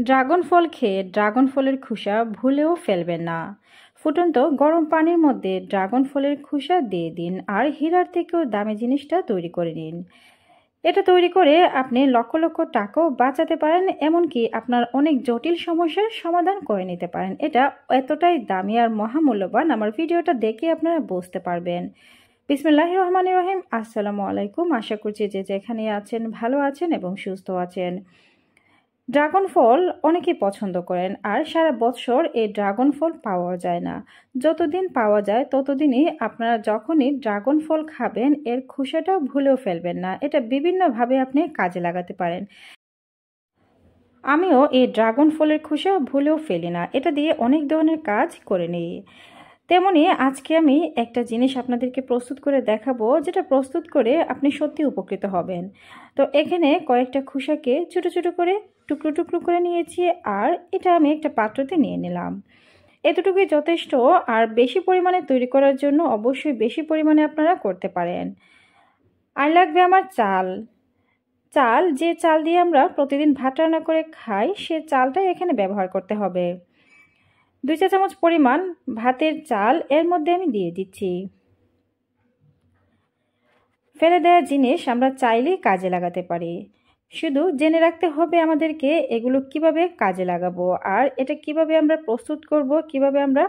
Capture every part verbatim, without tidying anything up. Dragon फल खेये dragon फलेर खोसा भूलेও फेलबेन ना। फुटंत गरम पानिर मध्ये ड्रागन फलेर खोसा दिये दिन और हीरार थेकेও दामी जिनिसटा तैरि करे निन। এটা তৈরি করে আপনি লক্ষ লক্ষ টাকাও বাঁচাতে পারেন, এমনকি আপনার অনেক জটিল সমস্যার সমাধান করে নিতে পারেন। এটা এতটাই দামি আর মহামূল্যবান, আমার ভিডিওটা দেখে আপনারা বুঝতে পারবেন। বিসমিল্লাহির রহমানির রহিম। আসসালামু আলাইকুম। আশা করছি যে যেখানে আছেন ভালো আছেন এবং সুস্থ আছেন। ড্রাগন ফল অনেকেই পছন্দ করেন আর সারা বছর এই ড্রাগন ফল পাওয়া যায় না। যতদিন পাওয়া যায় ততদিনই আপনারা যখনই ড্রাগন ফল খাবেন এর খোসাটা ভুলেও ফেলবেন না। এটা বিভিন্নভাবে আপনি কাজে লাগাতে পারেন। আমিও এই ড্রাগন ফলের খোসা ভুলেও ফেলি না, এটা দিয়ে অনেক ধরনের কাজ করে নিই। তেমনি আজকে আমি একটা জিনিস আপনাদেরকে প্রস্তুত করে দেখাবো, যেটা প্রস্তুত করে আপনি সত্যি উপকৃত হবেন। তো এখানে কয়েকটা খোসাকে ছোট ছোট করে টুকরো টুকরো করে নিয়েছি আর এটা আমি একটা পাত্রতে নিয়ে নিলাম। এতটুকুই যথেষ্ট। আর বেশি পরিমাণে তৈরি করার জন্য অবশ্যই বেশি পরিমাণে আপনারা করতে পারেন। আর লাগবে আমার চাল। চাল, যে চাল দিয়ে আমরা প্রতিদিন ভাত রান্না করে খাই, সে চালটাই এখানে ব্যবহার করতে হবে। দুই চা চামচ পরিমাণ ভাতের চাল এর মধ্যে আমি দিয়ে দিচ্ছি। ফেলে দেওয়া জিনিস আমরা চাইলেই কাজে লাগাতে পারি, শুধু জেনে রাখতে হবে আমাদেরকে এগুলো কিভাবে কাজে লাগাবো আর এটা কিভাবে আমরা প্রস্তুত করব, কিভাবে আমরা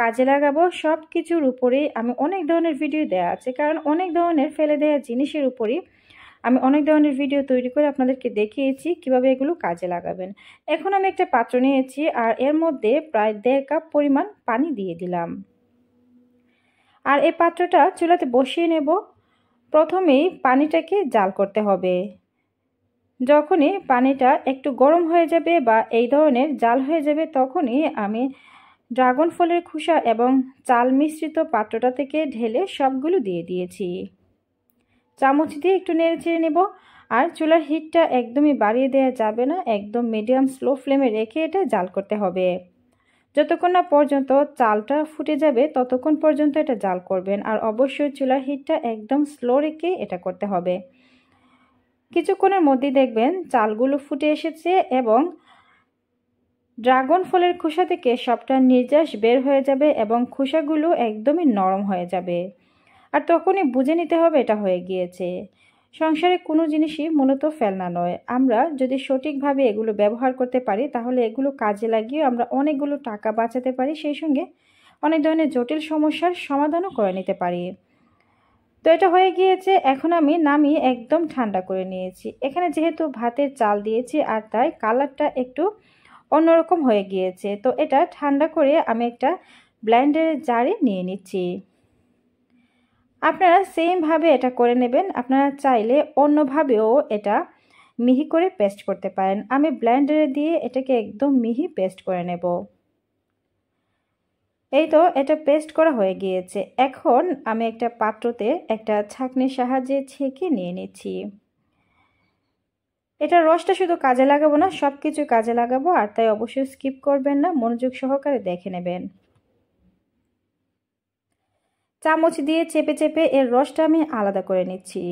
কাজে লাগাবো সব কিছুর উপরেই আমি অনেক ধরনের ভিডিও দেওয়া আছে। কারণ অনেক ধরনের ফেলে দেওয়া জিনিসের উপরেই আমি অনেক ধরনের ভিডিও তৈরি করে আপনাদেরকে দেখিয়েছি কিভাবে এগুলো কাজে লাগাবেন। এখন আমি একটা পাত্র নিয়েছি আর এর মধ্যে প্রায় দেড় কাপ পরিমাণ পানি দিয়ে দিলাম। আর এই পাত্রটা চুলাতে বসিয়ে নেব। প্রথমেই পানিটাকে জাল করতে হবে। যখনই পানিটা একটু গরম হয়ে যাবে বা এই ধরনের জাল হয়ে যাবে, তখনই আমি ড্রাগন ফলের খোসা এবং চাল মিশ্রিত পাত্রটা থেকে ঢেলে সবগুলো দিয়ে দিয়েছি। চামচ দিয়ে একটু নেড়ে চেড়ে নেব। আর চুলার হিটটা একদমই বাড়িয়ে দেওয়া যাবে না, একদম মিডিয়াম স্লো ফ্লেমে রেখে এটা জাল করতে হবে। যতক্ষণ না পর্যন্ত চালটা ফুটে যাবে ততক্ষণ পর্যন্ত এটা জাল করবেন। আর অবশ্যই চুলার হিটটা একদম স্লো রেখে এটা করতে হবে। কিছুক্ষণের মধ্যেই দেখবেন চালগুলো ফুটে এসেছে এবং ড্রাগন ফলের খোসা থেকে সবটা নির্যাস বের হয়ে যাবে এবং খোসাগুলো একদমই নরম হয়ে যাবে। আর তখনই বুঝে নিতে হবে এটা হয়ে গিয়েছে। সংসারে কোনো জিনিসই মূলত ফেলনা নয়। আমরা যদি সঠিকভাবে এগুলো ব্যবহার করতে পারি তাহলে এগুলো কাজে লাগিয়ে আমরা অনেকগুলো টাকা বাঁচাতে পারি, সেই সঙ্গে অনেক ধরনের জটিল সমস্যার সমাধানও করে নিতে পারি। তো এটা হয়ে গিয়েছে। এখন আমি নামিয়ে একদম ঠান্ডা করে নিয়েছি। এখানে যেহেতু ভাতের চাল দিয়েছি আর তাই কালারটা একটু অন্যরকম হয়ে গিয়েছে। তো এটা ঠান্ডা করে আমি একটা ব্লেন্ডারের জারে নিয়ে নিচ্ছি। আপনারা সেমভাবে এটা করে নেবেন। আপনারা চাইলে অন্যভাবেও এটা মিহি করে পেস্ট করতে পারেন। আমি ব্লেন্ডারে দিয়ে এটাকে একদম মিহি পেস্ট করে নেব। এই তো এটা পেস্ট করা হয়ে গিয়েছে। এখন আমি একটা পাত্রতে একটা ছাঁকনির সাহায্যে ছেঁকে নিয়ে নিচ্ছি। এটা রসটা শুধু কাজে লাগাবো না, সব কিছু কাজে লাগাবো। আর তাই অবশ্যই স্কিপ করবেন না, মনোযোগ সহকারে দেখে নেবেন। চামচ দিয়ে চেপে চেপে এর রসটা আমি আলাদা করে নিচ্ছি।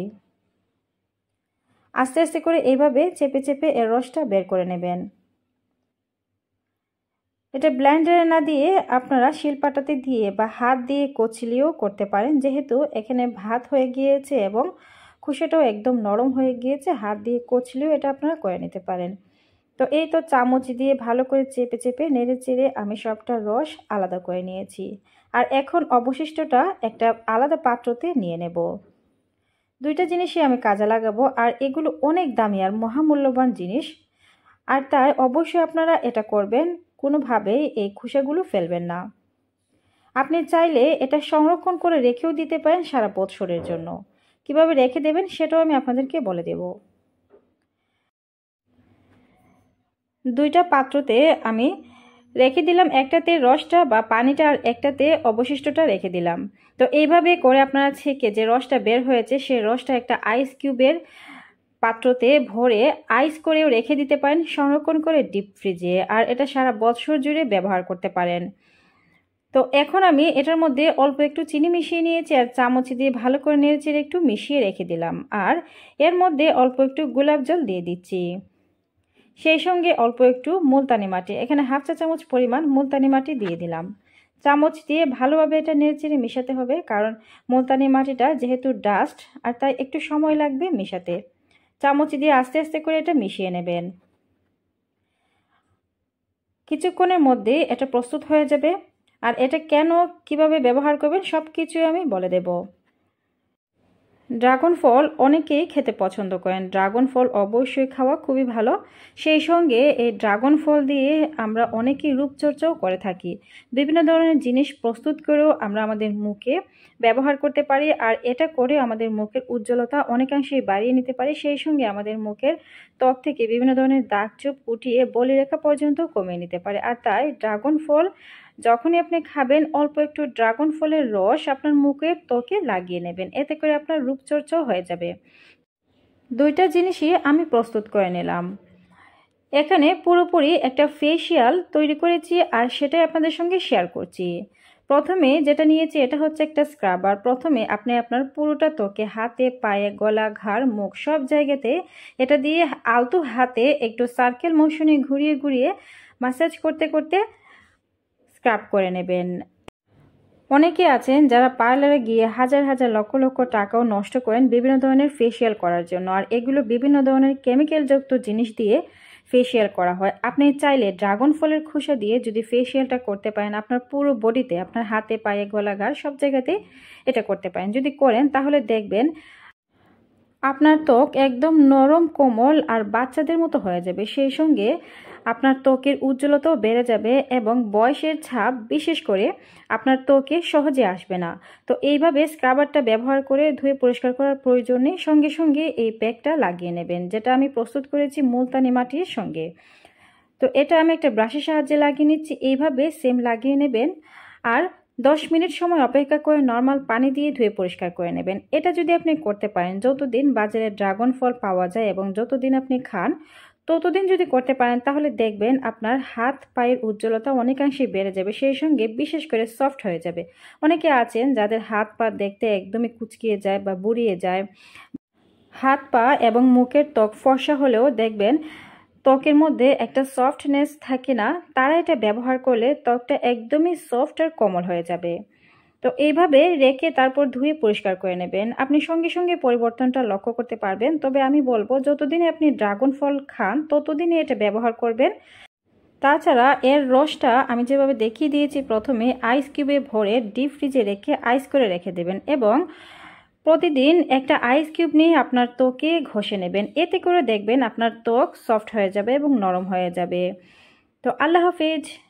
আস্তে আস্তে করে এইভাবে চেপে চেপে এর রসটা বের করে নেবেন। এটা ব্লেন্ডারে না দিয়ে আপনারা শিলপাটাতে দিয়ে বা হাত দিয়ে কচলিও করতে পারেন। যেহেতু এখানে ভাত হয়ে গিয়েছে এবং খোসাটাও একদম নরম হয়ে গিয়েছে, হাত দিয়ে কচলিও এটা আপনারা করে নিতে পারেন। তো এই তো চামচ দিয়ে ভালো করে চেপে চেপে নেড়ে চেড়ে আমি সবটা রস আলাদা করে নিয়েছি। আর এখন অবশিষ্টটা একটা আলাদা পাত্রতে নিয়ে নেব। দুইটা জিনিসই আমি কাজে লাগাবো আর এগুলো অনেক দামি আর মহামূল্যবান জিনিস। আর তাই অবশ্যই আপনারা এটা করবেন, কোনোভাবেই এই খোসাগুলো ফেলবেন না। আপনি চাইলে এটা সংরক্ষণ করে রেখেও দিতে পারেন সারা বছরের জন্য। কিভাবে রেখে দেবেন সেটাও আমি আপনাদেরকে বলে দেব। দুইটা পাত্রতে আমি রেখে দিলাম, একটাতে রসটা বা পানিটা আর একটাতে অবশিষ্টটা রেখে দিলাম। তো এইভাবে করে আপনারা ছেঁকে যে রসটা বের হয়েছে সেই রসটা একটা আইস কিউবের পাত্রতে ভরে আইস করেও রেখে দিতে পারেন, সংরক্ষণ করে ডিপ ফ্রিজে। আর এটা সারা বছর জুড়ে ব্যবহার করতে পারেন। তো এখন আমি এটার মধ্যে অল্প একটু চিনি মিশিয়ে নিয়েছি আর চামচ দিয়ে ভালো করে নেড়েচেড়ে একটু মিশিয়ে রেখে দিলাম। আর এর মধ্যে অল্প একটু গোলাপ জল দিয়ে দিচ্ছি। সেই সঙ্গে অল্প একটু মুলতানি মাটি এখানে হাফ চা চামচ পরিমাণ মুলতানি মাটি দিয়ে দিলাম। চামচ দিয়ে ভালোভাবে এটা নেড়েচেড়ে মেশাতে হবে, কারণ মুলতানি মাটিটা যেহেতু ডাস্ট আর তাই একটু সময় লাগবে মেশাতে। চামচ দিয়ে আস্তে আস্তে করে এটা মিশিয়ে নেবেন। কিছুক্ষণের মধ্যে এটা প্রস্তুত হয়ে যাবে। আর এটা কেন কিভাবে ব্যবহার করবেন সব কিছুই আমি বলে দেব। ড্রাগন ফল অনেকেই খেতে পছন্দ করেন, ড্রাগন ফল অবশ্যই খাওয়া খুবই ভালো। সেই সঙ্গে এই ড্রাগন ফল দিয়ে আমরা অনেকেই রূপচর্চাও করে থাকি, বিভিন্ন ধরনের জিনিস প্রস্তুত করেও আমরা আমাদের মুখে ব্যবহার করতে পারি। আর এটা করে আমাদের মুখের উজ্জ্বলতা অনেকাংশেই বাড়িয়ে নিতে পারি, সেই সঙ্গে আমাদের মুখের ত্বক থেকে বিভিন্ন ধরনের দাগ চোপ উঠিয়ে বলিরেখা পর্যন্ত কমিয়ে নিতে পারে। আর তাই ড্রাগন ফল যখনই আপনি খাবেন অল্প একটু ড্রাগন ফলের রস আপনার মুখের ত্বকে লাগিয়ে নেবেন, এতে করে আপনার রূপচর্চা হয়ে যাবে। দুইটা জিনিসই আমি প্রস্তুত করে নিলাম। এখানে পুরোপুরি একটা ফেসিয়াল তৈরি করেছি আর সেটাই আপনাদের সঙ্গে শেয়ার করছি। প্রথমে যেটা নিয়েছি এটা হচ্ছে একটা স্ক্রাবার। প্রথমে আপনি আপনার পুরোটা ত্বকে হাতে পায়ে গলা ঘাড় মুখ সব জায়গাতে এটা দিয়ে আলতো হাতে একটু সার্কেল মোশনে ঘুরিয়ে ঘুরিয়ে ম্যাসাজ করতে করতে স্ক্রাব করে নেবেন। অনেকে আছেন যারা পার্লারে গিয়ে হাজার হাজার লক্ষ লক্ষ টাকাও নষ্ট করেন বিভিন্ন ধরনের ফেসিয়াল করার জন্য, আর এগুলো বিভিন্ন ধরনের কেমিক্যালযুক্ত জিনিস দিয়ে ফেসিয়াল করা হয়। আপনি চাইলে ড্রাগন ফলের খোসা দিয়ে যদি ফেসিয়ালটা করতে পারেন আপনার পুরো বডিতে, আপনার হাতে পায়ে গলা ঘাড় সব জায়গাতেই এটা করতে পারেন। যদি করেন তাহলে দেখবেন আপনার ত্বক একদম নরম কোমল আর বাচ্চাদের মতো হয়ে যাবে। সেই সঙ্গে আপনার ত্বকের উজ্জ্বলতাও বেড়ে যাবে এবং বয়সের ছাপ বিশেষ করে আপনার ত্বকে সহজে আসবে না। তো এইভাবে স্ক্রাবারটা ব্যবহার করে ধুয়ে পরিষ্কার করার প্রয়োজনে সঙ্গে সঙ্গে এই প্যাকটা লাগিয়ে নেবেন, যেটা আমি প্রস্তুত করেছি মুলতানি মাটির সঙ্গে। তো এটা আমি একটা ব্রাশের সাহায্যে লাগিয়ে নিচ্ছি, এইভাবে সেম লাগিয়ে নেবেন। আর দশ মিনিট সময় অপেক্ষা করে নর্মাল পানি দিয়ে ধুয়ে পরিষ্কার করে নেবেন। এটা যদি আপনি করতে পারেন, যতদিন বাজারে ড্রাগন ফল পাওয়া যায় এবং যতদিন আপনি খান ততদিন যদি করতে পারেন তাহলে দেখবেন আপনার হাত পায়ের উজ্জ্বলতা অনেকাংশেই বেড়ে যাবে, সেই সঙ্গে বিশেষ করে সফট হয়ে যাবে। অনেকে আছেন যাদের হাত পা দেখতে একদমই কুচকিয়ে যায় বা বুড়িয়ে যায়, হাত পা এবং মুখের ত্বক ফর্সা হলেও দেখবেন ত্বকের মধ্যে একটা সফটনেস থাকে না, তারা এটা ব্যবহার করলে ত্বকটা একদমই সফট আর কোমল হয়ে যাবে। তো এইভাবে রেখে তারপর ধুয়ে পরিষ্কার করে নেবেন, আপনি সঙ্গে সঙ্গে পরিবর্তনটা লক্ষ্য করতে পারবেন। তবে আমি বলবো যতদিনে আপনি ড্রাগন ফল খান ততদিনে এটা ব্যবহার করবেন। তাছাড়া এর রসটা আমি যেভাবে দেখিয়ে দিয়েছি, প্রথমে আইস কিউবে ভরে ডিপ ফ্রিজে রেখে আইস করে রেখে দেবেন এবং প্রতিদিন একটা আইস কিউব নিয়ে আপনার ত্বকে ঘষে নেবেন, এতে করে দেখবেন আপনার ত্বক সফট হয়ে যাবে এবং নরম হয়ে যাবে। তো আল্লাহ হাফেজ।